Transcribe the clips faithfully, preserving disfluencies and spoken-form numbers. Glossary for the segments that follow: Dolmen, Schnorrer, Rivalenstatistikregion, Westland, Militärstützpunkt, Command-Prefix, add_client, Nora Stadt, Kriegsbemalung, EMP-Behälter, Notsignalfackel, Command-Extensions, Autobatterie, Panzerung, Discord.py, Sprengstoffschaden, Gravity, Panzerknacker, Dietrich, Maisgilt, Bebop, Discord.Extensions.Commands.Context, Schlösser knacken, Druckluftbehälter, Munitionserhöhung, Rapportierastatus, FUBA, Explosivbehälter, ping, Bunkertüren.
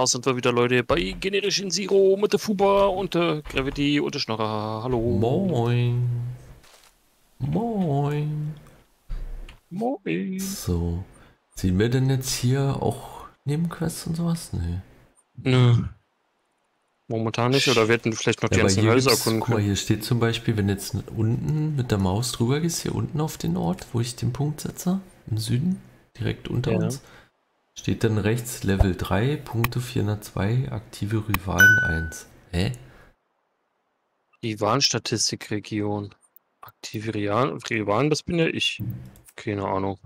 da sind wir wieder, Leute, bei Generation Zero mit der FUBA und der Gravity und der Schnorrer. Hallo. Moin. Moin. Moin. So. Sehen wir denn jetzt hier auch Nebenquests und sowas? Nee. Nö. Momentan nicht, oder wir hätten vielleicht noch die ja, ganzen Häuser erkunden können. Guck mal, hier steht zum Beispiel, wenn jetzt unten mit der Maus drüber gehst, hier unten auf den Ort, wo ich den Punkt setze, im Süden, direkt unter ja. uns, steht dann rechts Level drei, Punkte vierhundertzwei, aktive Rivalen eins. Hä? Rivalenstatistikregion. Aktive Rivalen, das bin ja ich. Keine Ahnung.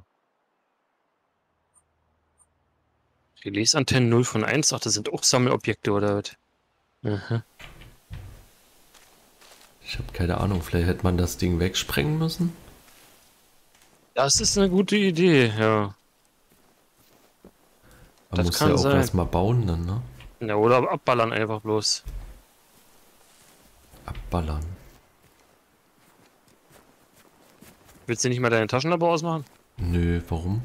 Relaisantennen null von eins, ach, das sind auch Sammelobjekte, oder was? Aha. Ich habe keine Ahnung, vielleicht hätte man das Ding wegsprengen müssen. Das ist eine gute Idee, ja. Man das muss kann ja auch sein. Erstmal bauen dann, ne? Ja, oder abballern einfach bloß. Abballern. Willst du nicht mal deine Taschenlampe ausmachen? Nö, warum?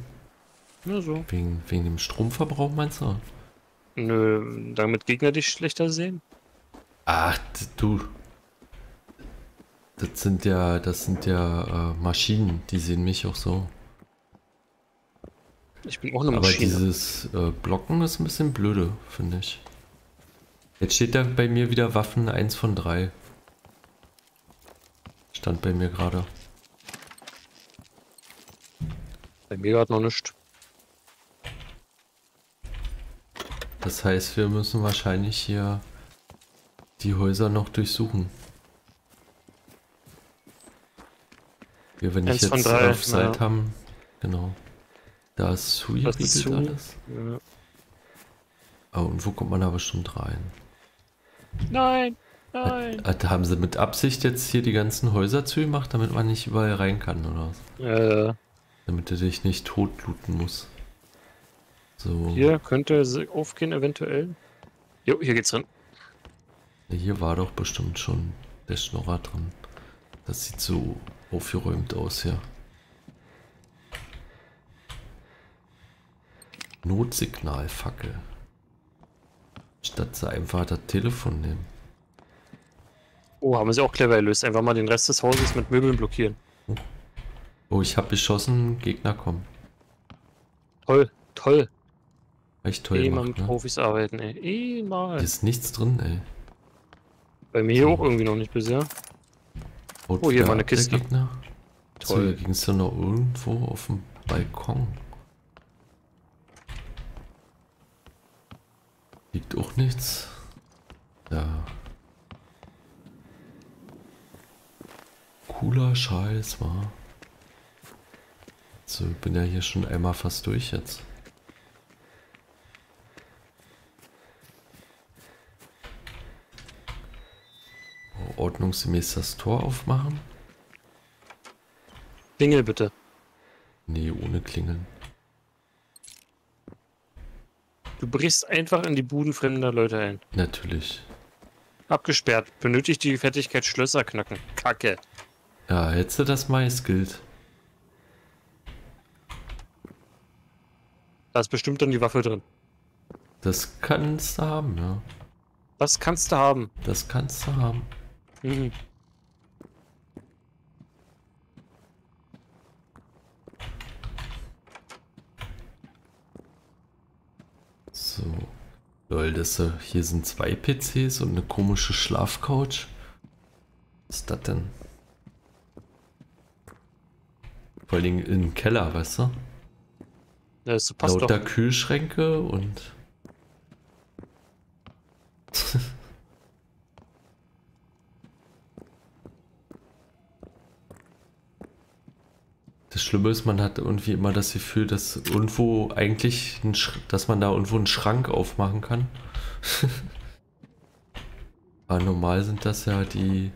Nur so. Wegen, wegen dem Stromverbrauch meinst du? Nö, damit Gegner dich schlechter sehen. Ach, du. Das sind ja, das sind ja äh, Maschinen, die sehen mich auch so. Ich bin auch eine Maschine. Aber dieses äh, Blocken ist ein bisschen blöde, finde ich. Jetzt steht da bei mir wieder Waffen eins von drei. Stand bei mir gerade. Bei mir hat noch nichts. Das heißt, wir müssen wahrscheinlich hier die Häuser noch durchsuchen. Hier, wenn ich jetzt drei, auf Seite ja. haben, genau. Da ist zugeriegelt alles. Ja. Oh, und wo kommt man da bestimmt rein? Nein, nein. Hat, hat, haben sie mit Absicht jetzt hier die ganzen Häuser zugemacht, damit man nicht überall rein kann, oder was? Ja, ja. Damit du dich nicht tot looten musst. So. Hier könnte aufgehen eventuell. Jo, hier geht's drin. Hier war doch bestimmt schon der Schnorrer drin. Das sieht so aufgeräumt aus hier. Notsignalfackel. Statt sie einfach das Telefon nehmen. Oh, haben sie auch clever gelöst. Einfach mal den Rest des Hauses mit Möbeln blockieren. Oh, oh ich habe geschossen. Gegner kommen. Toll, toll. Echt toll gemacht, mit ne? Profis arbeiten, ey. Emal. Hier ist nichts drin, ey. Bei mir so. Auch irgendwie noch nicht bisher. Und oh, hier war eine Kiste. Gegner. Toll. So, hier ging es ja noch irgendwo auf dem Balkon. Liegt auch nichts. Ja. Cooler Scheiß, war. So, ich bin ja hier schon einmal fast durch jetzt. Ordnungsgemäß das Tor aufmachen. Klingel bitte. Nee, ohne Klingeln. Du brichst einfach in die Buden fremder Leute ein. Natürlich. Abgesperrt. Benötigt die Fertigkeit Schlösser knacken. Kacke. Ja, hättest du das Maisgilt. Da ist bestimmt dann die Waffe drin. Das kannst du haben, ja. Das kannst du haben. Das kannst du haben. Mhm. So. Lol, das hier sind zwei P Cs und eine komische Schlafcouch. Was ist das denn? Vor allem im Keller, weißt du? Ja, das passt doch. Lauter Kühlschränke und... Das Schlimme ist, man hat irgendwie immer das Gefühl, dass irgendwo eigentlich, ein dass man da irgendwo einen Schrank aufmachen kann. Aber normal sind das ja die,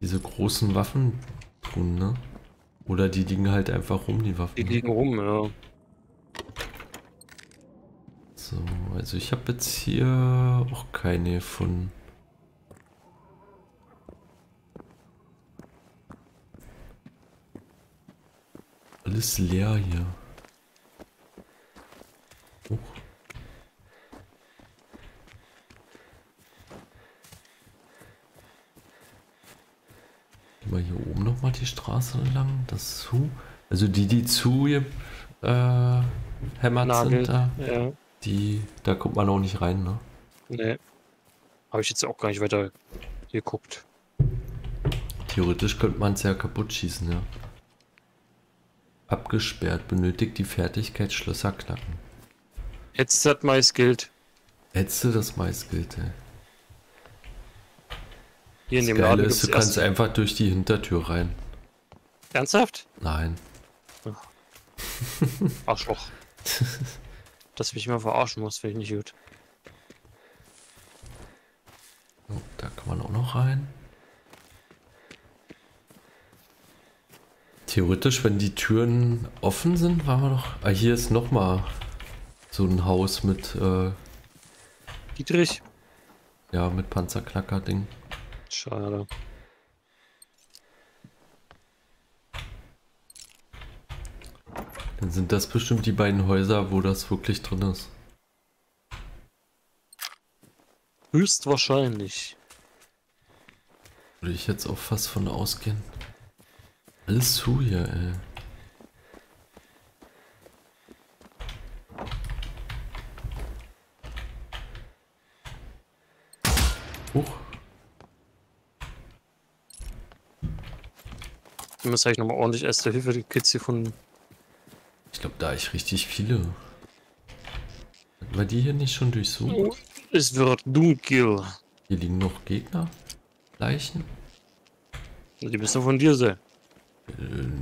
diese großen Waffen, ne? Oder die liegen halt einfach rum, die Waffen. Die liegen rum, ja. So, also ich habe jetzt hier auch keine gefunden. Alles leer hier. Oh. Gehen wir hier oben nochmal die Straße lang. Das zu. Also die, die zu äh, hämmert Nagel, sind da. Ja. Die, da kommt man auch nicht rein, ne? Nee. Habe ich jetzt auch gar nicht weiter geguckt. Theoretisch könnte man es ja kaputt schießen, ja. Abgesperrt, benötigt die Fertigkeit Schlösser knacken. Jetzt hat Maisgilt. Jetzt das Maisgilt, ey. Hier in dem Laden gibt's ist, du kannst einfach durch die Hintertür rein. Ernsthaft? Nein. Ach. Arschloch. Dass mich mal verarschen muss, finde ich nicht gut. Oh, da kann man auch noch rein. Theoretisch, wenn die Türen offen sind, waren wir noch... Ah, hier ist nochmal so ein Haus mit... Äh... Dietrich. Ja, mit Panzerknacker-Ding. Schade. Dann sind das bestimmt die beiden Häuser, wo das wirklich drin ist. Höchstwahrscheinlich. Würde ich jetzt auch fast von ausgehen. Alles zu hier, ey. Huch. Ich muss eigentlich nochmal ordentlich erste Hilfe die Kids gefunden. Ich glaube, da ich richtig viele. War die hier nicht schon durchsucht? Oh, es wird dunkel. Hier liegen noch Gegner. Leichen. Die müssen von dir sein.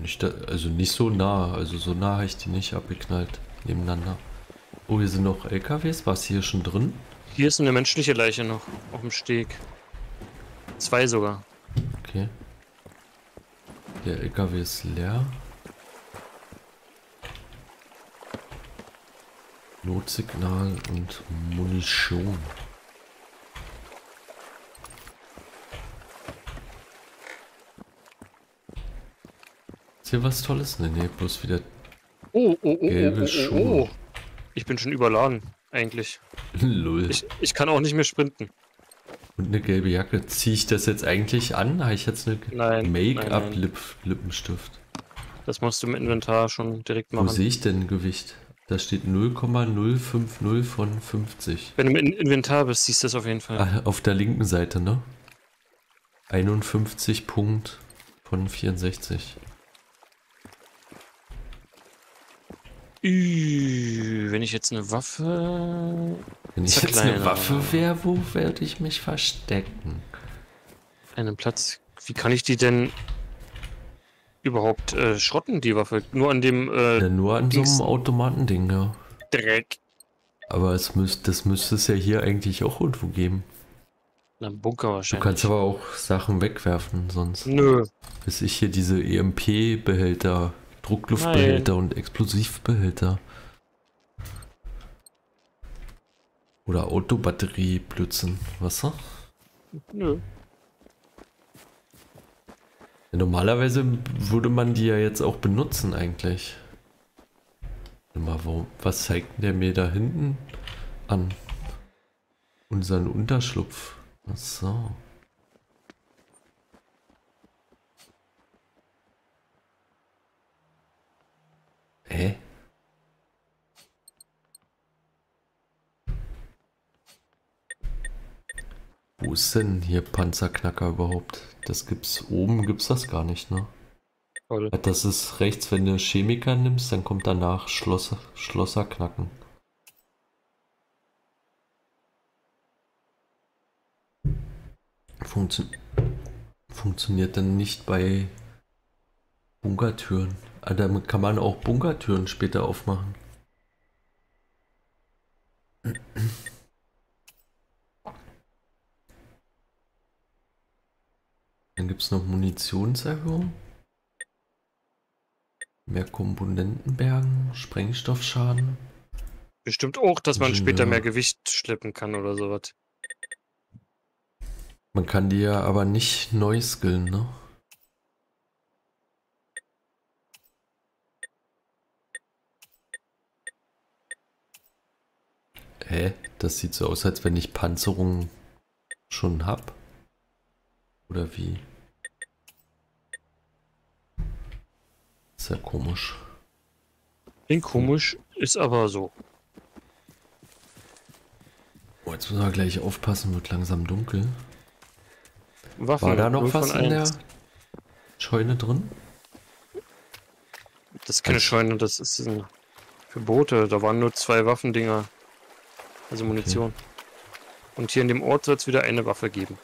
Nicht, also nicht so nah, also so nah habe ich die nicht abgeknallt, nebeneinander. Oh, hier sind noch L K Ws, war es hier schon drin? Hier ist eine menschliche Leiche noch, auf dem Steg. Zwei sogar. Okay. Der L K W ist leer. Notsignal und Munition. Hier was Tolles? Ne, ne, bloß wieder oh, oh, oh, gelbe oh, oh, Schuhe. Oh. Ich bin schon überladen, eigentlich. Lull. Ich, ich kann auch nicht mehr sprinten. Und eine gelbe Jacke. Ziehe ich das jetzt eigentlich an? Habe ich jetzt eine Make-up-Lippenstift? Das musst du im Inventar schon direkt machen. Wo sehe ich denn Gewicht? Da steht null Komma null fünfzig von fünfzig. Wenn du im Inventar bist, siehst du das auf jeden Fall. Ah, auf der linken Seite, ne? einundfünfzig Punkt von vierundsechzig. Üh, wenn ich jetzt eine Waffe... Wenn ich jetzt eine Waffe wäre, wo werde ich mich verstecken? Einen Platz... Wie kann ich die denn überhaupt äh, schrotten, die Waffe? Nur an dem... Äh, ja, nur an Dings. So einem Automatending, ja. Dreck. Aber es müsst, das müsste es ja hier eigentlich auch irgendwo geben. Na, im Bunker wahrscheinlich. Du kannst aber auch Sachen wegwerfen, sonst... Nö. Bis ich hier diese E M P-Behälter... Druckluftbehälter Nein. und Explosivbehälter. Oder Autobatterie, Blödsinn. Wasser? Nö. Ja, normalerweise würde man die ja jetzt auch benutzen, eigentlich. Mal, warum, was zeigt der mir da hinten an? Unseren Unterschlupf. Achso. Hä? Wo ist denn hier Panzerknacker überhaupt? Das gibt's oben, gibt's das gar nicht, ne? Toll. Das ist rechts, wenn du Chemiker nimmst, dann kommt danach Schlosser, Schlösser knacken. Funktion Funktioniert dann nicht bei Bunkertüren. Ah, damit kann man auch Bunkertüren später aufmachen. Dann gibt es noch Munitionserhöhung. Mehr Komponentenbergen, Sprengstoffschaden. Bestimmt auch, dass man später mehr Gewicht schleppen kann oder sowas. Man kann die ja aber nicht neu skillen, ne? Hä? Das sieht so aus, als wenn ich Panzerung schon hab. Oder wie? Sehr komisch. Klingt komisch, ist aber so. Oh, jetzt müssen wir gleich aufpassen, wird langsam dunkel. Waffen, war da noch was in der Scheune drin? Das ist keine also, Scheune, das ist ein für Boote. Da waren nur zwei Waffendinger. Also Munition. Okay. Und hier in dem Ort soll es wieder eine Waffe geben.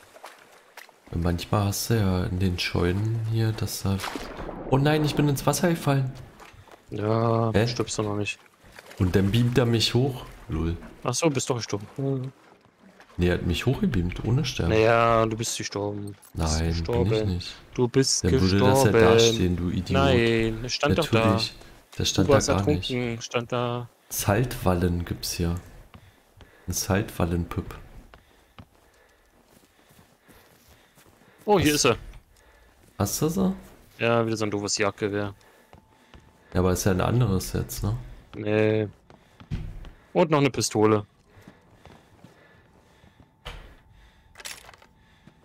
Manchmal hast du ja in den Scheunen hier, dass da... Oh nein, ich bin ins Wasser gefallen. Ja, äh? stirbst du noch nicht. Und dann beamt er mich hoch. Lul. Ach so, bist doch gestorben. Hm. Nee, er hat mich hochgebeamt, ohne Sterben. Naja, du bist gestorben. Nein, bist gestorben. Bin ich nicht. Du bist dann gestorben. Dann würde das ja dastehen, du Idiot. Nein, das stand Natürlich. doch da. Das stand da gar ertrunken. nicht. Stand da. Saltwallen gibt's hier. Ein Saltwallenpüpp. Oh, hier Was? ist er. Hast du sie? Ja, wieder so ein doofes Jagdgewehr. Ja, aber ist ja ein anderes jetzt, ne? Nee. Und noch eine Pistole.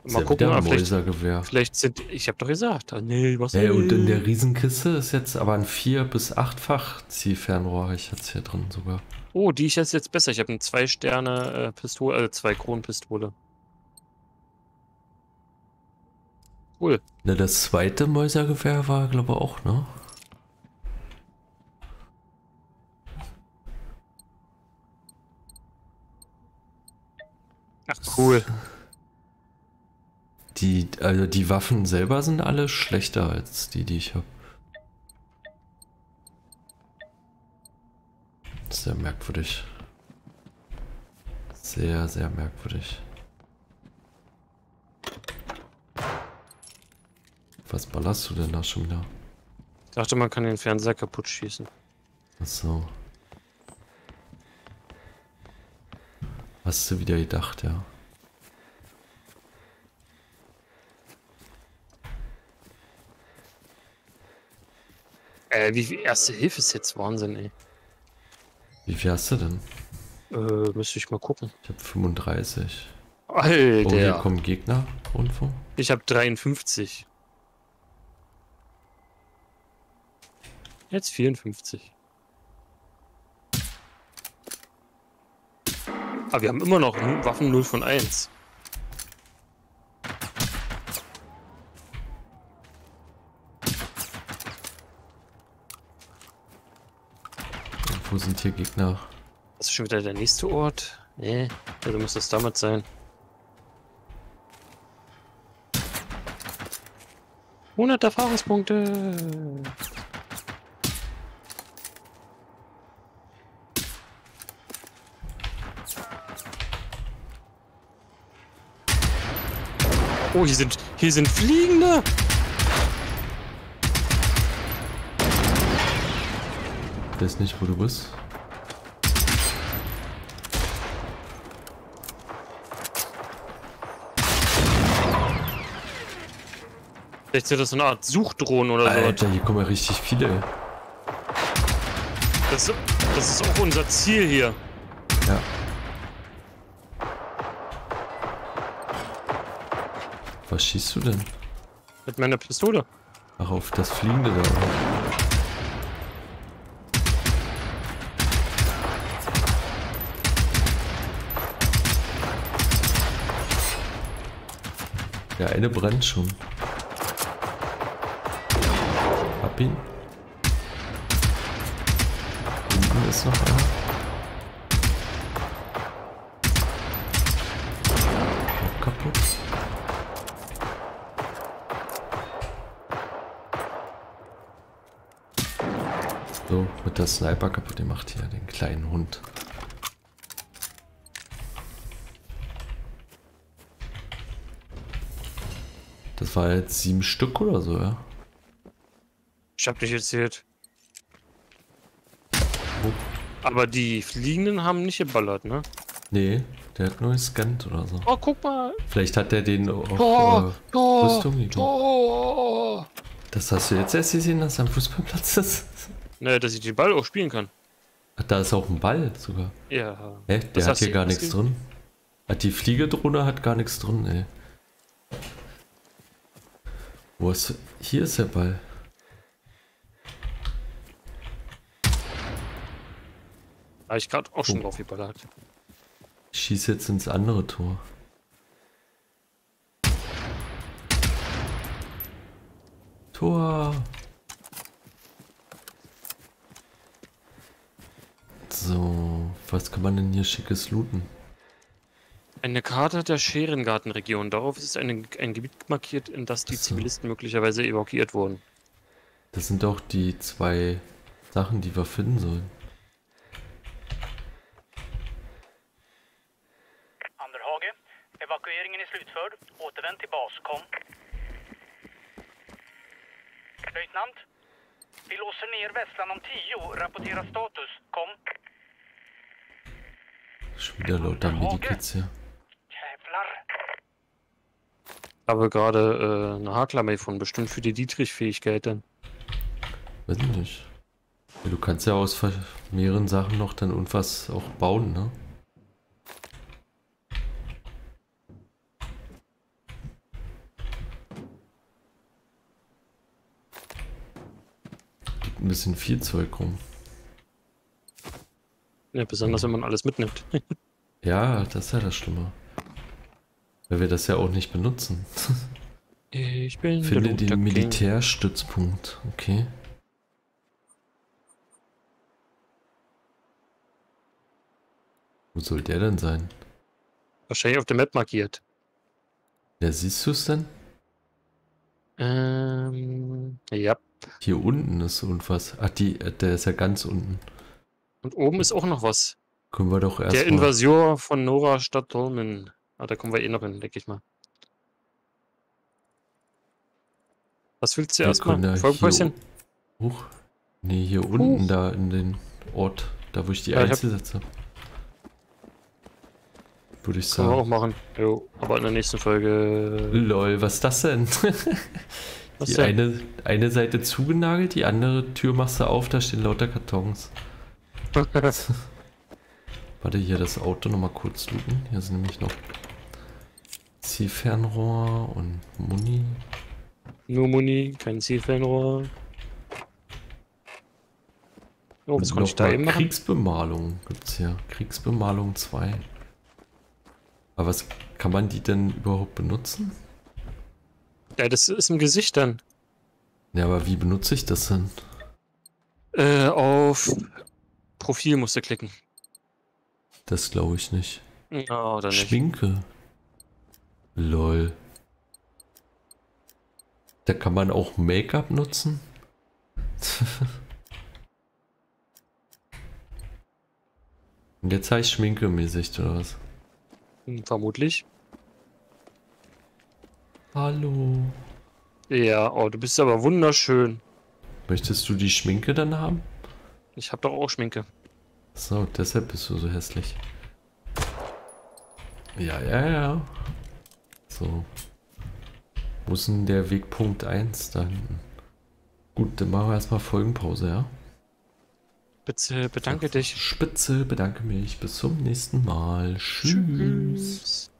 Mal ja gucken, ein vielleicht, vielleicht sind... Ich hab doch gesagt. Nee, was hey, und in der Riesenkiste ist jetzt aber ein vier bis achtfach Zielfernrohr habe ich jetzt hier drin sogar. Oh, die ist jetzt besser. Ich habe eine zwei Sterne Pistole, also zwei Kronenpistole. Cool. Na, das zweite Mäusergewehr war, glaube ich, auch, ne? Ach, cool. Die, also die Waffen selber sind alle schlechter als die, die ich habe. Sehr merkwürdig. Sehr, sehr merkwürdig. Was ballerst du denn da schon wieder? Ich dachte, man kann den Fernseher kaputt schießen. Achso. Hast du wieder gedacht, ja. Äh, wie viel Erste Hilfe ist jetzt Wahnsinn, ey. Wie viel hast du denn? Äh, müsste ich mal gucken. Ich hab fünfunddreißig. Alter! Oh, hier kommen Gegner irgendwo. Ich hab dreiundfünfzig. Jetzt vierundfünfzig. Aber wir haben immer noch Waffen null von eins. Wo sind hier Gegner? Das ist schon wieder der nächste Ort. Nee, also muss das damit sein. hundert Erfahrungspunkte. Oh, hier sind, hier sind Fliegende! Ich weiß nicht, wo du bist. Vielleicht sind das so eine Art Suchdrohnen oder so. Alter, hier kommen ja richtig viele. Das, das ist auch unser Ziel hier. Ja. Was schießt du denn? Mit meiner Pistole. Ach, auf das Fliegende da. Der eine brennt schon. Hab ihn. Hinten ist noch einer. Noch kaputt. So, wird der Sniper kaputt gemacht hier, den kleinen Hund. Das war jetzt sieben Stück oder so, ja? Ich hab nicht erzählt. Oh. Aber die Fliegenden haben nicht geballert, ne? Nee, der hat nur gescannt oder so. Oh, guck mal! Vielleicht hat der den auch Tor, äh, Tor, Rüstung gegeben. Tor. Das hast du jetzt erst gesehen, dass da ein Fußballplatz ist. Naja, dass ich den Ball auch spielen kann. Ach, da ist auch ein Ball sogar. Ja. Hä? Der das hat hier gar nichts drin. Hat die Fliegedrohne hat gar nichts drin, ey. Wo ist... Hier ist der Ball. Habe ich gerade auch schon oh. drauf geballert. Ich schieße jetzt ins andere Tor. Tor! So, was kann man denn hier schickes looten? Eine Karte der Scherengartenregion. Darauf ist eine, ein Gebiet markiert, in das die so. Zivilisten möglicherweise evakuiert wurden. Das sind doch die zwei Sachen, die wir finden sollen. Löjtnant, vi låser ner Westland om tio. Rapportierastatus, kom. Schon wieder lauter Medikits hier. Jävlar. Aber gerade äh, eine Haklammer von, bestimmt für die Dietrich-Fähigkeiten. Weiß nicht. Du kannst ja aus mehreren Sachen noch dann irgendwas auch bauen, ne? Ein bisschen viel Zeug rum. Ja, besonders wenn man alles mitnimmt. Ja, das ist ja das Schlimme. Weil wir das ja auch nicht benutzen. Ich bin Finde den Militärstützpunkt. Okay. Wo soll der denn sein? Wahrscheinlich auf der Map markiert. Ja, siehst du es denn? Ähm, ja. Hier unten ist irgendwas. Ach, die, der ist ja ganz unten. Und oben ist auch noch was. Können wir doch erst Der mal. Invasion von Nora Stadt Dolmen. Ah, da kommen wir eh noch hin, denke ich mal. Was willst du erstmal? Folgenpäuschen? Hoch. Nee, hier Huch. unten da in den Ort. Da, wo ich die ja, Einzelsätze habe. Würde ich sagen. Können wir auch machen. Jo, aber in der nächsten Folge. Lol, was ist das denn? Die eine, eine Seite zugenagelt, die andere Tür machst du auf, da stehen lauter Kartons. Warte, hier das Auto nochmal kurz looten. Hier sind nämlich noch Zielfernrohr und Muni. Nur Muni, kein Zielfernrohr. Oh, was konnte ich da eben machen? Kriegsbemalung gibt's hier. Kriegsbemalung zwei. Aber was kann man die denn überhaupt benutzen? Ja, das ist im Gesicht dann. Ja, aber wie benutze ich das denn? Äh, auf Profil musst du klicken. Das glaube ich nicht. Ja, oder nicht. Schminke. Lol. Da kann man auch Make-up nutzen? Und jetzt heißt Schminke mäßig, oder was? Vermutlich. Hallo. Ja, oh, du bist aber wunderschön. Möchtest du die Schminke dann haben? Ich hab doch auch Schminke. So, deshalb bist du so hässlich. Ja, ja, ja. So. Wo ist denn der Wegpunkt eins da hinten? Gut, dann machen wir erstmal Folgenpause, ja? Bitte bedanke Ach, dich. Spitze, bedanke mich. Bis zum nächsten Mal. Tschüss. Tschüss.